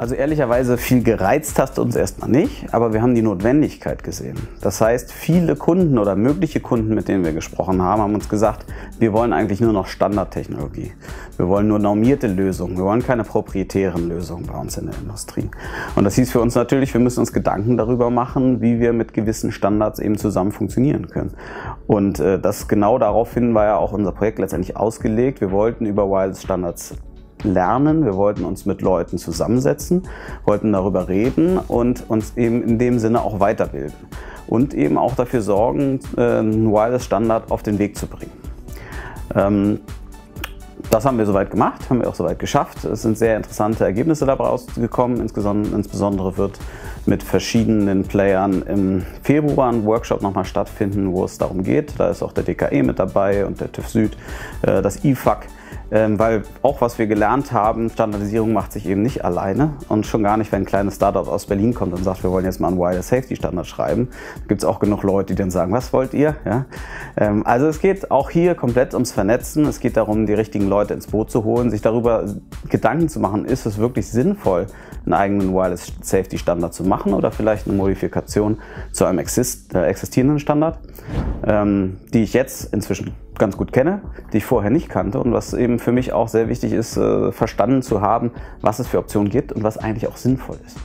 Also ehrlicherweise viel gereizt hast du uns erstmal nicht, aber wir haben die Notwendigkeit gesehen. Das heißt, viele Kunden oder mögliche Kunden, mit denen wir gesprochen haben, haben uns gesagt, wir wollen eigentlich nur noch Standardtechnologie. Wir wollen nur normierte Lösungen, wir wollen keine proprietären Lösungen bei uns in der Industrie. Und das hieß für uns natürlich, wir müssen uns Gedanken darüber machen, wie wir mit gewissen Standards eben zusammen funktionieren können. Und das genau daraufhin war ja auch unser Projekt letztendlich ausgelegt. Wir wollten über Wireless Standards lernen, wir wollten uns mit Leuten zusammensetzen, wollten darüber reden und uns eben in dem Sinne auch weiterbilden und eben auch dafür sorgen, einen Wireless-Standard auf den Weg zu bringen. Das haben wir soweit gemacht, haben wir auch soweit geschafft. Es sind sehr interessante Ergebnisse dabei rausgekommen. Insbesondere wird mit verschiedenen Playern im Februar ein Workshop nochmal stattfinden, wo es darum geht. Da ist auch der DKE mit dabei und der TÜV Süd, das IFAC. Weil auch was wir gelernt haben, Standardisierung macht sich eben nicht alleine und schon gar nicht, wenn ein kleines Startup aus Berlin kommt und sagt, wir wollen jetzt mal einen Wireless Safety Standard schreiben. Da gibt es auch genug Leute, die dann sagen, was wollt ihr? Ja? Also es geht auch hier komplett ums Vernetzen. Es geht darum, die richtigen Leute ins Boot zu holen, sich darüber Gedanken zu machen, ist es wirklich sinnvoll, einen eigenen Wireless Safety Standard zu machen oder vielleicht eine Modifikation zu einem existierenden Standard, die ich jetzt inzwischen ganz gut kenne, die ich vorher nicht kannte und was eben für mich auch sehr wichtig ist, verstanden zu haben, was es für Optionen gibt und was eigentlich auch sinnvoll ist.